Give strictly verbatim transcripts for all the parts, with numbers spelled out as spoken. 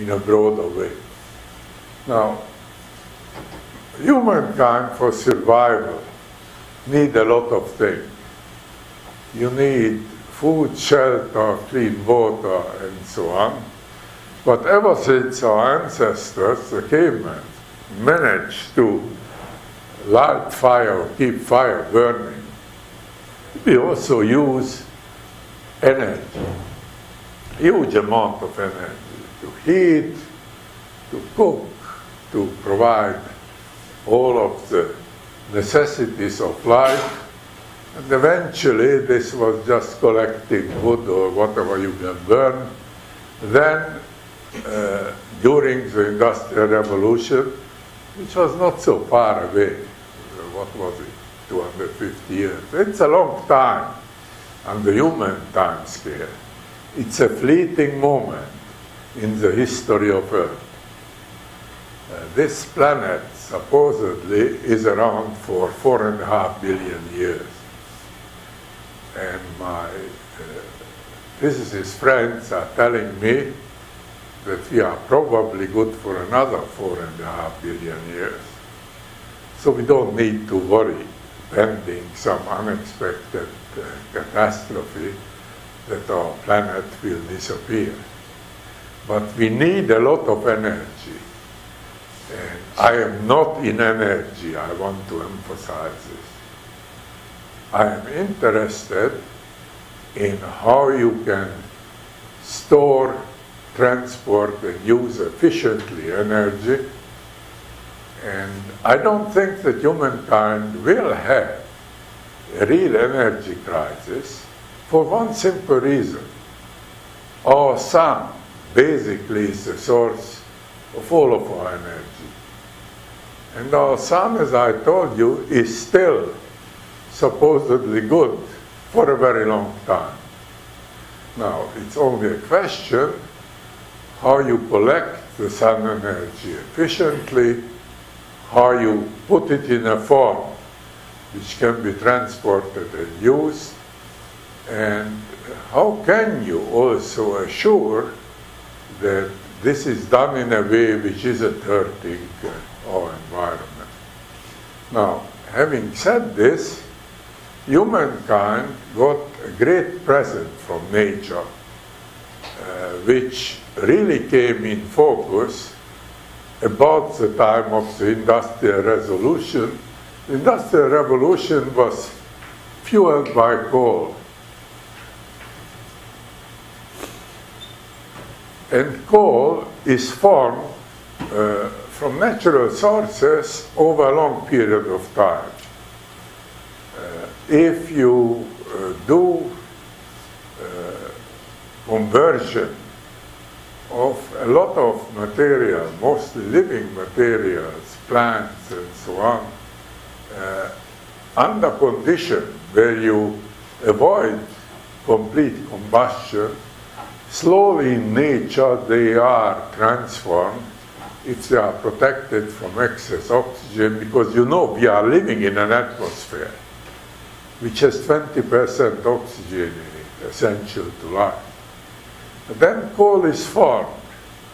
in a broader way. Now, humankind for survival need a lot of things. You need food, shelter, clean water, and so on. But ever since our ancestors, the cavemen, managed to light fire, keep fire burning, we also use energy, huge amount of energy, to heat, to cook, to provide all of the necessities of life. And eventually this was just collecting wood or whatever you can burn. Then uh, during the Industrial Revolution, which was not so far away, what was it, two hundred fifty years? It's a long time on the human time scale. It's a fleeting moment in the history of Earth. Uh, this planet supposedly is around for four and a half billion years. And my uh, physicist friends are telling me that we are probably good for another four and a half billion years. So we don't need to worry pending some unexpected uh, catastrophe that our planet will disappear. But we need a lot of energy. And I am not in energy, I want to emphasize this. I am interested in how you can store, transport, and use efficiently energy. And I don't think that humankind will have a real energy crisis for one simple reason. Our sun basically is the source of all of our energy. And our sun, as I told you, is still supposedly good for a very long time. Now, it's only a question how you collect the sun energy efficiently, how you put it in a form which can be transported and used, and how can you also assure that this is done in a way which isn't hurting our environment. Now, having said this, humankind got a great present from nature, uh, which really came in focus about the time of the Industrial Revolution. The Industrial Revolution was fueled by coal. And coal is formed uh, from natural sources over a long period of time. Uh, if you uh, do uh, conversion of a lot of material, mostly living materials, plants and so on, uh, under condition where you avoid complete combustion, slowly in nature they are transformed if they are protected from excess oxygen, because you know we are living in an atmosphere which has twenty percent oxygen in it, essential to life. And then coal is formed,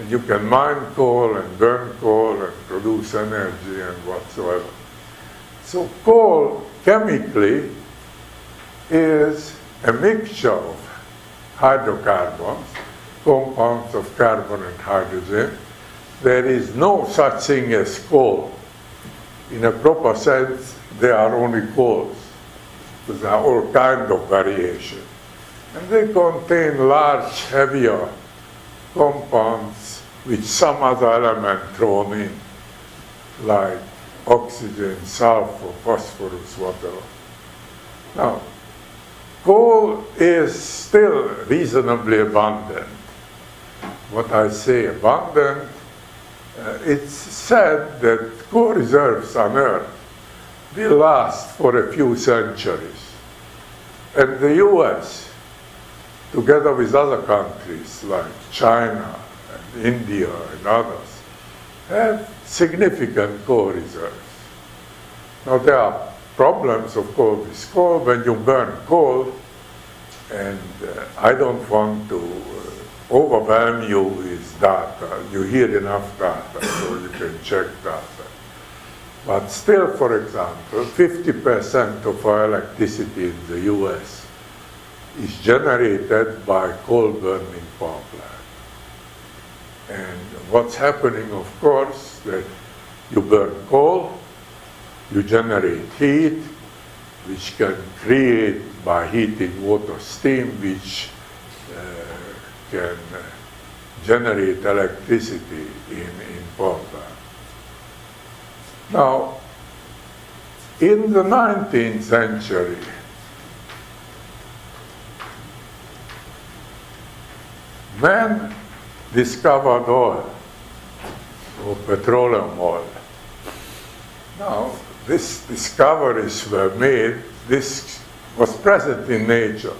and you can mine coal and burn coal and produce energy and whatsoever. So coal chemically is a mixture of hydrocarbons, compounds of carbon and hydrogen. There is no such thing as coal. In a proper sense, they are only coals. There are all kinds of variations. And they contain large, heavier compounds with some other element thrown in, like oxygen, sulfur, phosphorus, whatever. Now, coal is still reasonably abundant. What I say abundant, uh, it's said that coal reserves on Earth will last for a few centuries. And the U S, together with other countries like China and India and others, have significant coal reserves. Now there are problems, of course, with coal. When you burn coal, and uh, I don't want to uh, overwhelm you with data. You hear enough data, so you can check data. But still, for example, fifty percent of our electricity in the U S is generated by coal-burning power plants. And what's happening, of course, that you burn coal, you generate heat, which can create by heating water steam, which uh, can uh, generate electricity in, in power plants. Now, in the nineteenth century, men discovered oil, or petroleum oil. Now, these discoveries were made. This was present in nature.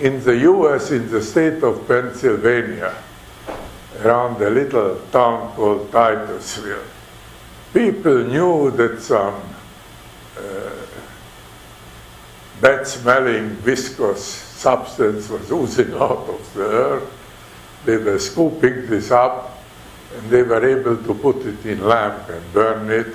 In the U S, in the state of Pennsylvania, around a little town called Titusville, people knew that some uh, bad-smelling, viscous substance was oozing out of the earth. They were scooping this up, and they were able to put it in lamp and burn it.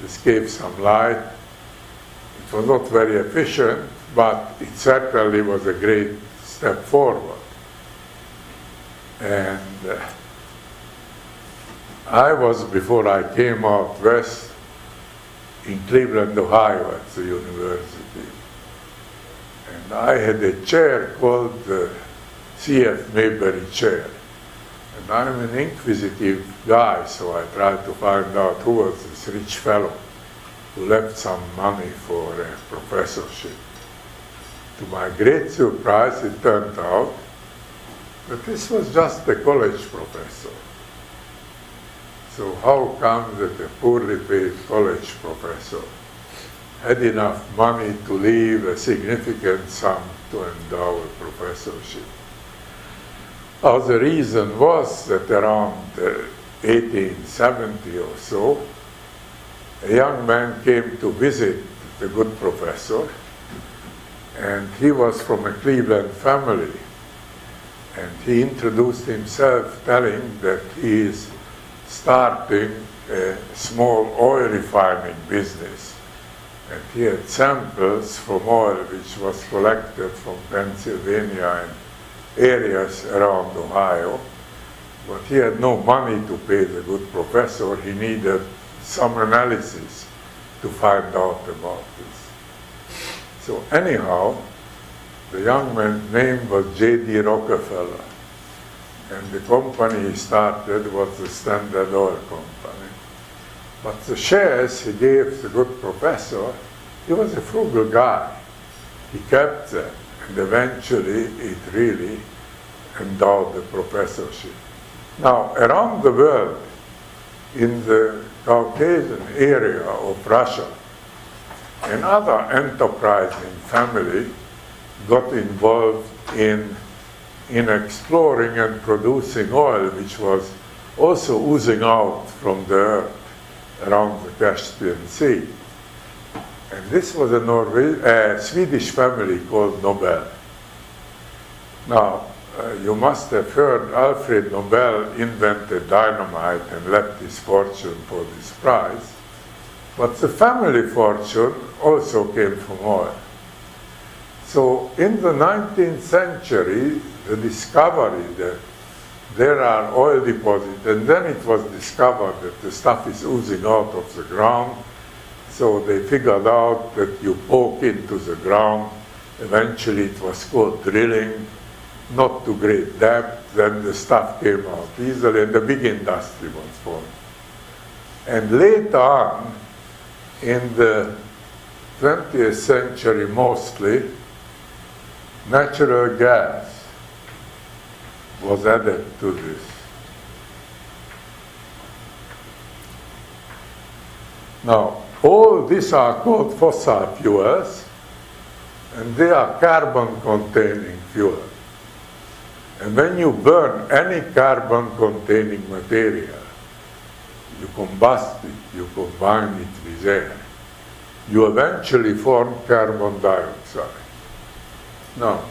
This gave some light. It was not very efficient, but it certainly was a great step forward. And uh, I was, before I came out west, in Cleveland, Ohio, at the university. And I had a chair called the C F Mayberry Chair. And I'm an inquisitive guy, so I tried to find out who was this rich fellow who left some money for a professorship. To my great surprise, it turned out that this was just a college professor. So how come that a poorly paid college professor had enough money to leave a significant sum to endow a professorship? Now, the reason was that around eighteen seventy or so, a young man came to visit the good professor, and he was from a Cleveland family. And he introduced himself, telling that he is starting a small oil refining business. And he had samples from oil which was collected from Pennsylvania and areas around Ohio, but he had no money to pay the good professor. He needed some analysis to find out about this. So anyhow, the young man's name was J D Rockefeller, and the company he started was the Standard Oil Company. But the shares he gave the good professor, he was a frugal guy. He kept them. And eventually, it really endowed the professorship. Now, around the world, in the Caucasian area of Russia, another enterprising family got involved in, in exploring and producing oil, which was also oozing out from the earth around the Caspian Sea. And this was a Norwe- uh, Swedish family called Nobel. Now, uh, you must have heard Alfred Nobel invented dynamite and left his fortune for this prize. But the family fortune also came from oil. So in the nineteenth century, the discovery that there are oil deposits, and then it was discovered that the stuff is oozing out of the ground. So they figured out that you poke into the ground. Eventually it was called drilling, not to great depth. Then the stuff came out easily, and the big industry was formed. And later on, in the twentieth century mostly, natural gas was added to this. Now, all these are called fossil fuels, and they are carbon-containing fuel. And when you burn any carbon-containing material, you combust it, you combine it with air, you eventually form carbon dioxide. Now,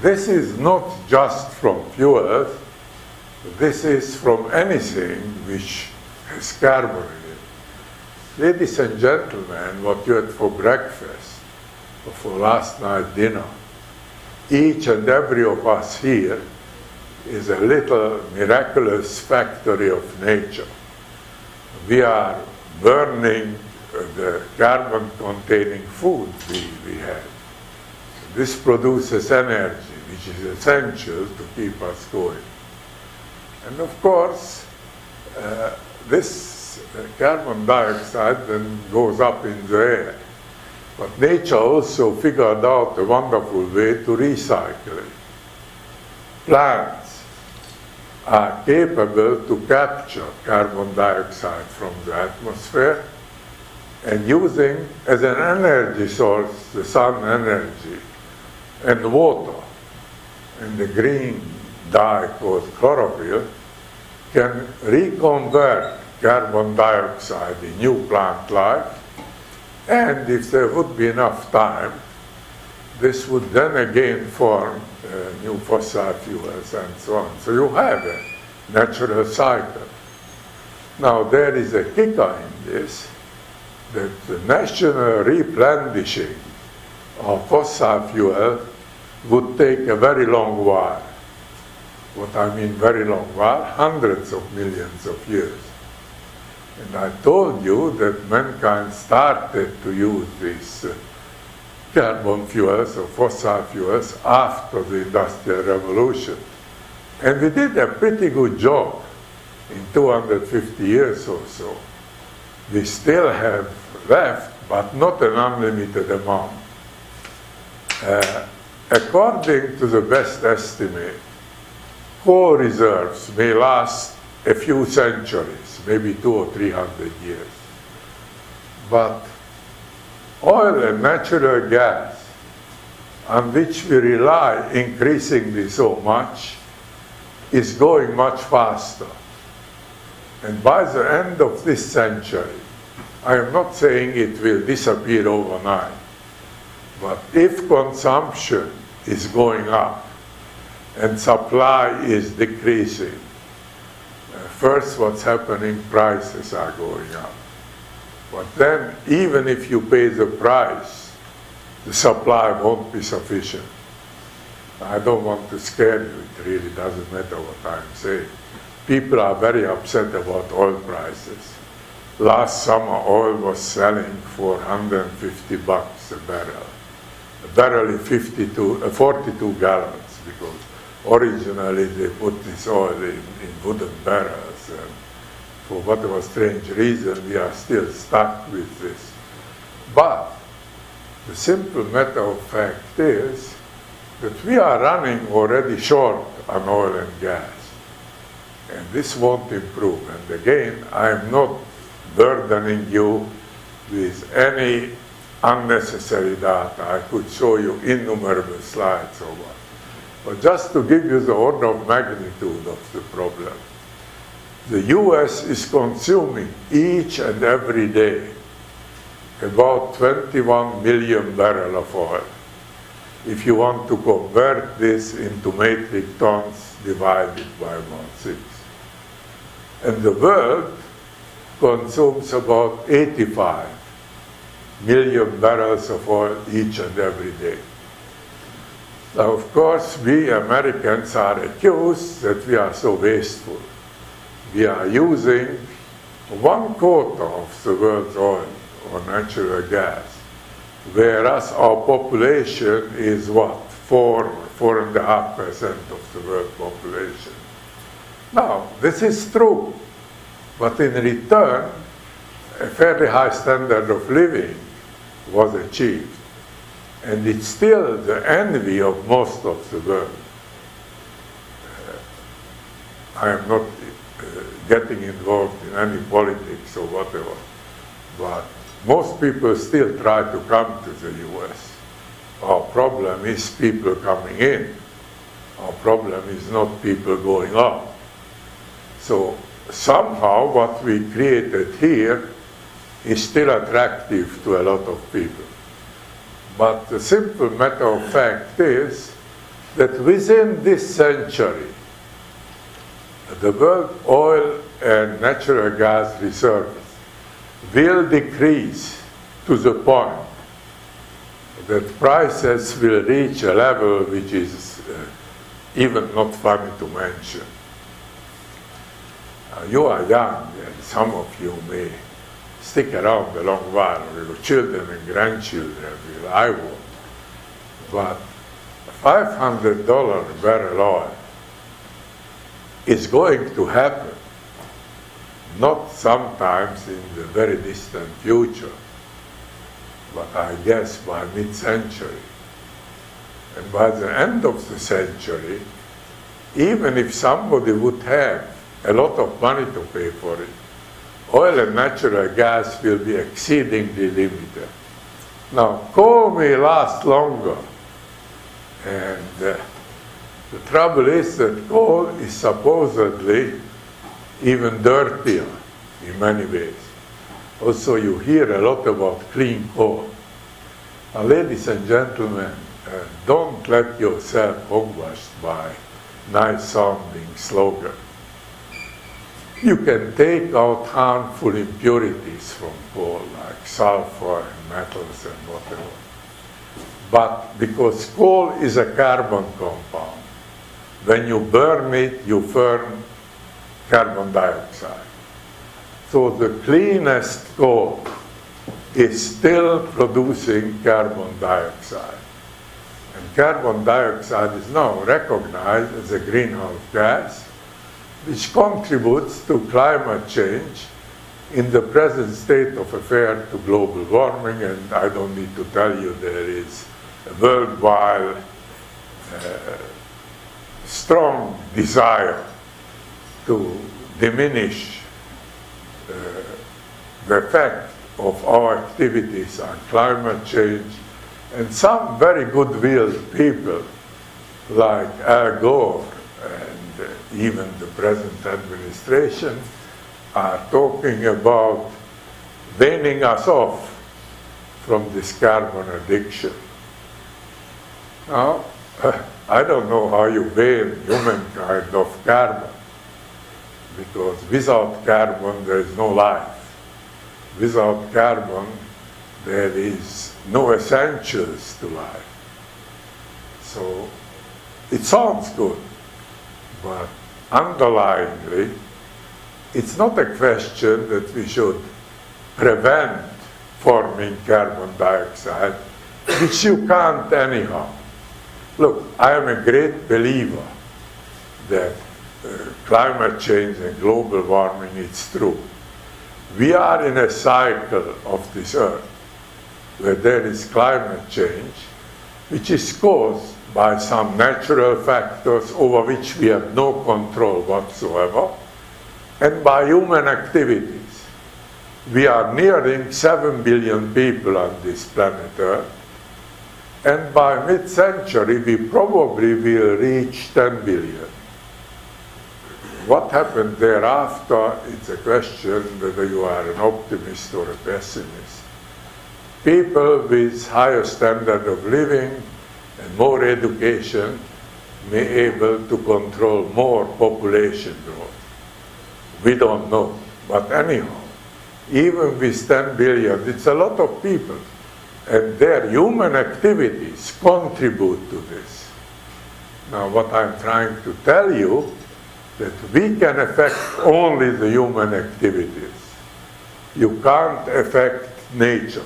this is not just from fuels, this is from anything which has carbon in it. Ladies and gentlemen, what you had for breakfast or for last night's dinner, each and every of us here is a little miraculous factory of nature. We are burning the carbon-containing food we, we have. This produces energy, which is essential to keep us going. And of course, uh, this carbon dioxide then goes up in the air. But nature also figured out a wonderful way to recycle it. Plants are capable to capture carbon dioxide from the atmosphere and using as an energy source the sun energy and water and the green dye called chlorophyll can reconvert carbon dioxide in new plant life, and if there would be enough time, this would then again form uh, new fossil fuels and so on. So you have a natural cycle. Now there is a kicker in this, that the national replenishing of fossil fuel would take a very long while. What I mean very long while, hundreds of millions of years. And I told you that mankind started to use these uh, carbon fuels or fossil fuels after the Industrial Revolution. And we did a pretty good job in two hundred fifty years or so. We still have left, but not an unlimited amount. Uh, according to the best estimate, coal reserves may last a few centuries, maybe two or three hundred years. But oil and natural gas, on which we rely increasingly so much, is going much faster. And by the end of this century, I am not saying it will disappear overnight, but if consumption is going up and supply is decreasing, first what's happening, prices are going up. But then, even if you pay the price, the supply won't be sufficient. I don't want to scare you, it really doesn't matter what I'm saying. People are very upset about oil prices. Last summer, oil was selling for one hundred fifty bucks a barrel. A barrel is forty-two gallons, because originally they put this oil in, in wooden barrels. And for whatever strange reason, we are still stuck with this. But the simple matter of fact is that we are running already short on oil and gas. And this won't improve. And again, I am not burdening you with any unnecessary data. I could show you innumerable slides or what. But just to give you the order of magnitude of the problem, the U S is consuming each and every day about twenty-one million barrels of oil. If you want to convert this into metric tons, divided by about six. And the world consumes about eighty-five million barrels of oil each and every day. Now, of course, we Americans are accused that we are so wasteful. We are using one quarter of the world's oil or natural gas, whereas our population is what? Four or four and a half percent of the world population. Now, this is true, but in return, a fairly high standard of living was achieved. And it's still the envy of most of the world. Uh, I am not uh, getting involved in any politics or whatever, but most people still try to come to the U S. Our problem is people coming in. Our problem is not people going out. So somehow what we created here is still attractive to a lot of people. But the simple matter of fact is that within this century, the world oil and natural gas reserves will decrease to the point that prices will reach a level which is uh, even not funny to mention. Uh, you are young, and some of you may stick around a long while, or your children and grandchildren will, I won't. But five hundred dollar barrel oil is going to happen, not sometimes in the very distant future, but I guess by mid-century. And by the end of the century, even if somebody would have a lot of money to pay for it, oil and natural gas will be exceedingly limited. Now, coal may last longer, and uh, the trouble is that coal is supposedly even dirtier in many ways. Also, you hear a lot about clean coal. Now, ladies and gentlemen, uh, don't let yourself hogwashed by nice-sounding slogan. You can take out harmful impurities from coal, like sulfur and metals and whatever. But because coal is a carbon compound, when you burn it, you burn carbon dioxide. So the cleanest coal is still producing carbon dioxide. And carbon dioxide is now recognized as a greenhouse gas, which contributes to climate change in the present state of affairs to global warming. And I don't need to tell you there is a worldwide uh, strong desire to diminish uh, the effect of our activities on climate change. And some very good-willed people like Al Gore and uh, even the present administration are talking about weaning us off from this carbon addiction. Now, uh, I don't know how you wean humankind of carbon, because without carbon there is no life. Without carbon there is no essentials to life. So it sounds good, but underlyingly it's not a question that we should prevent forming carbon dioxide, which you can't anyhow. Look, I am a great believer that Uh, climate change and global warming, it's true. We are in a cycle of this earth where there is climate change, which is caused by some natural factors over which we have no control whatsoever, and by human activities. We are nearing seven billion people on this planet Earth, and by mid-century we probably will reach ten billion. What happened thereafter, it's a question whether you are an optimist or a pessimist. People with higher standard of living and more education may be able to control more population growth. We don't know. But anyhow, even with ten billion, it's a lot of people. And their human activities contribute to this. Now, what I'm trying to tell you that we can affect only the human activities. You can't affect nature.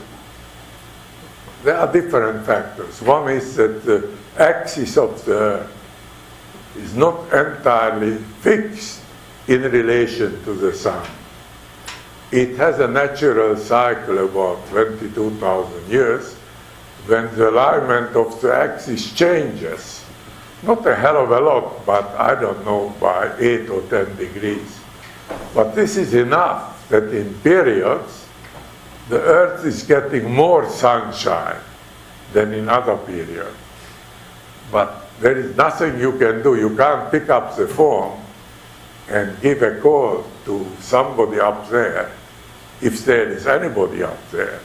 There are different factors. One is that the axis of the Earth is not entirely fixed in relation to the sun. It has a natural cycle about twenty-two thousand years when the alignment of the axis changes. Not a hell of a lot, but I don't know, by eight or ten degrees. But this is enough that in periods, the Earth is getting more sunshine than in other periods. But there is nothing you can do. You can't pick up the phone and give a call to somebody up there, if there is anybody up there,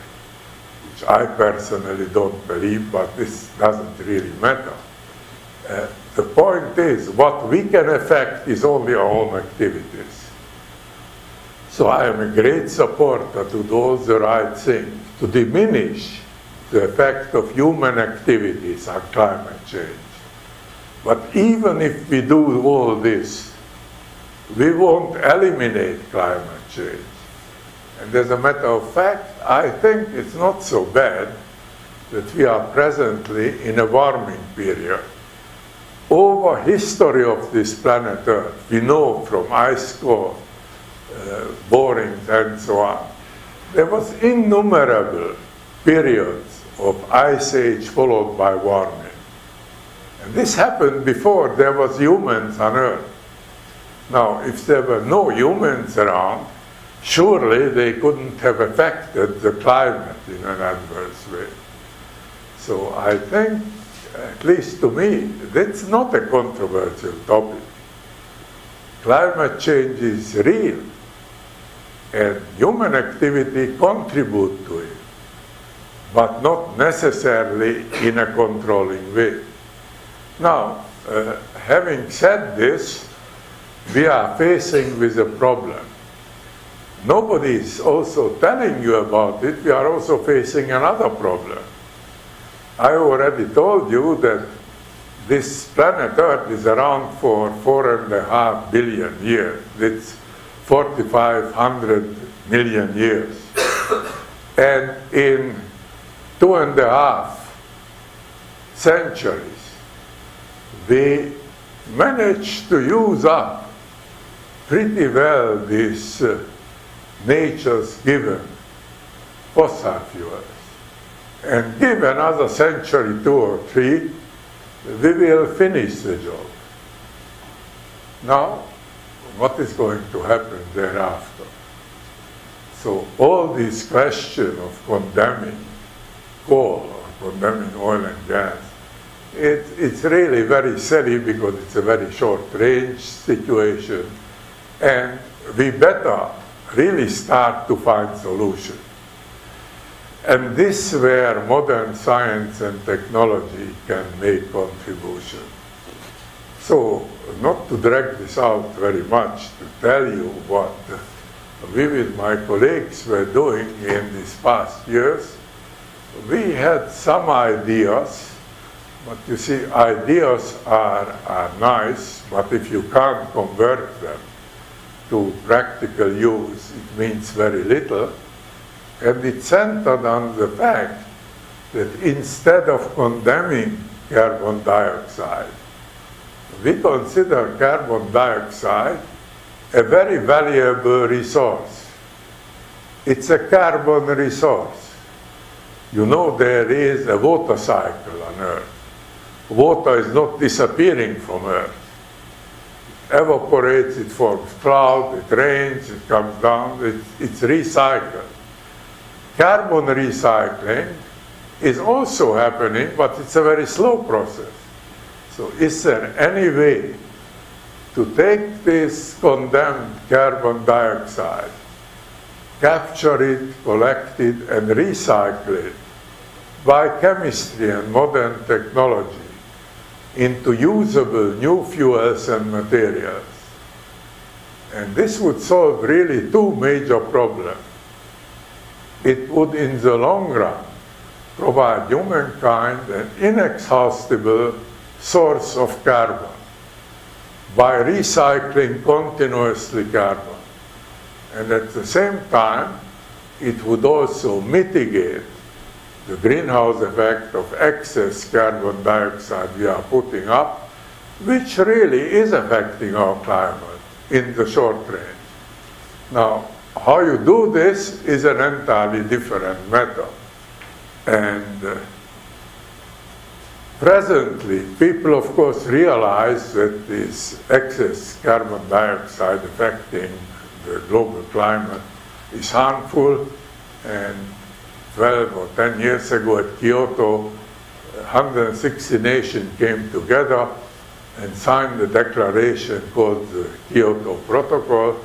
which I personally don't believe, but this doesn't really matter. Uh, The point is, what we can affect is only our own activities. So I am a great supporter to those the right thing, to diminish the effect of human activities on climate change. But even if we do all this, we won't eliminate climate change. And as a matter of fact, I think it's not so bad that we are presently in a warming period. Over history of this planet Earth, we know from ice core uh, borings and so on, there was innumerable periods of ice age followed by warming. And this happened before there was humans on Earth. Now, if there were no humans around, surely they couldn't have affected the climate in an adverse way. So I think, at least to me, that's not a controversial topic. Climate change is real, and human activity contributes to it, but not necessarily in a controlling way. Now, uh, having said this, we are facing with a problem. Nobody is also telling you about it. We are also facing another problem. I already told you that this planet Earth is around for four and a half billion years. It's four thousand five hundred million years. And in two and a half centuries, we managed to use up pretty well this uh, nature's given fossil fuels. And give another century, two or three, we will finish the job. Now, what is going to happen thereafter? So all these questions of condemning coal or condemning oil and gas, it, it's really very silly because it's a very short-range situation, and we better really start to find solutions. And this is where modern science and technology can make contribution. So, not to drag this out very much, to tell you what we with my colleagues were doing in these past years, we had some ideas, but you see, ideas are, are nice, but if you can't convert them to practical use, it means very little. And it's centered on the fact that instead of condemning carbon dioxide, we consider carbon dioxide a very valuable resource. It's a carbon resource. You know there is a water cycle on Earth. Water is not disappearing from Earth. It evaporates, it forms clouds, it rains, it comes down, it's, it's recycled. Carbon recycling is also happening, but it's a very slow process. So is there any way to take this condemned carbon dioxide, capture it, collect it, and recycle it by chemistry and modern technology into usable new fuels and materials? And this would solve really two major problems. It would, in the long run, provide humankind an inexhaustible source of carbon by recycling continuously carbon. And at the same time, it would also mitigate the greenhouse effect of excess carbon dioxide we are putting up, which really is affecting our climate in the short range. Now, how you do this is an entirely different matter. And uh, presently, people of course realize that this excess carbon dioxide affecting the global climate is harmful. And twelve or ten years ago at Kyoto, one hundred sixty nations came together and signed the declaration called the Kyoto Protocol,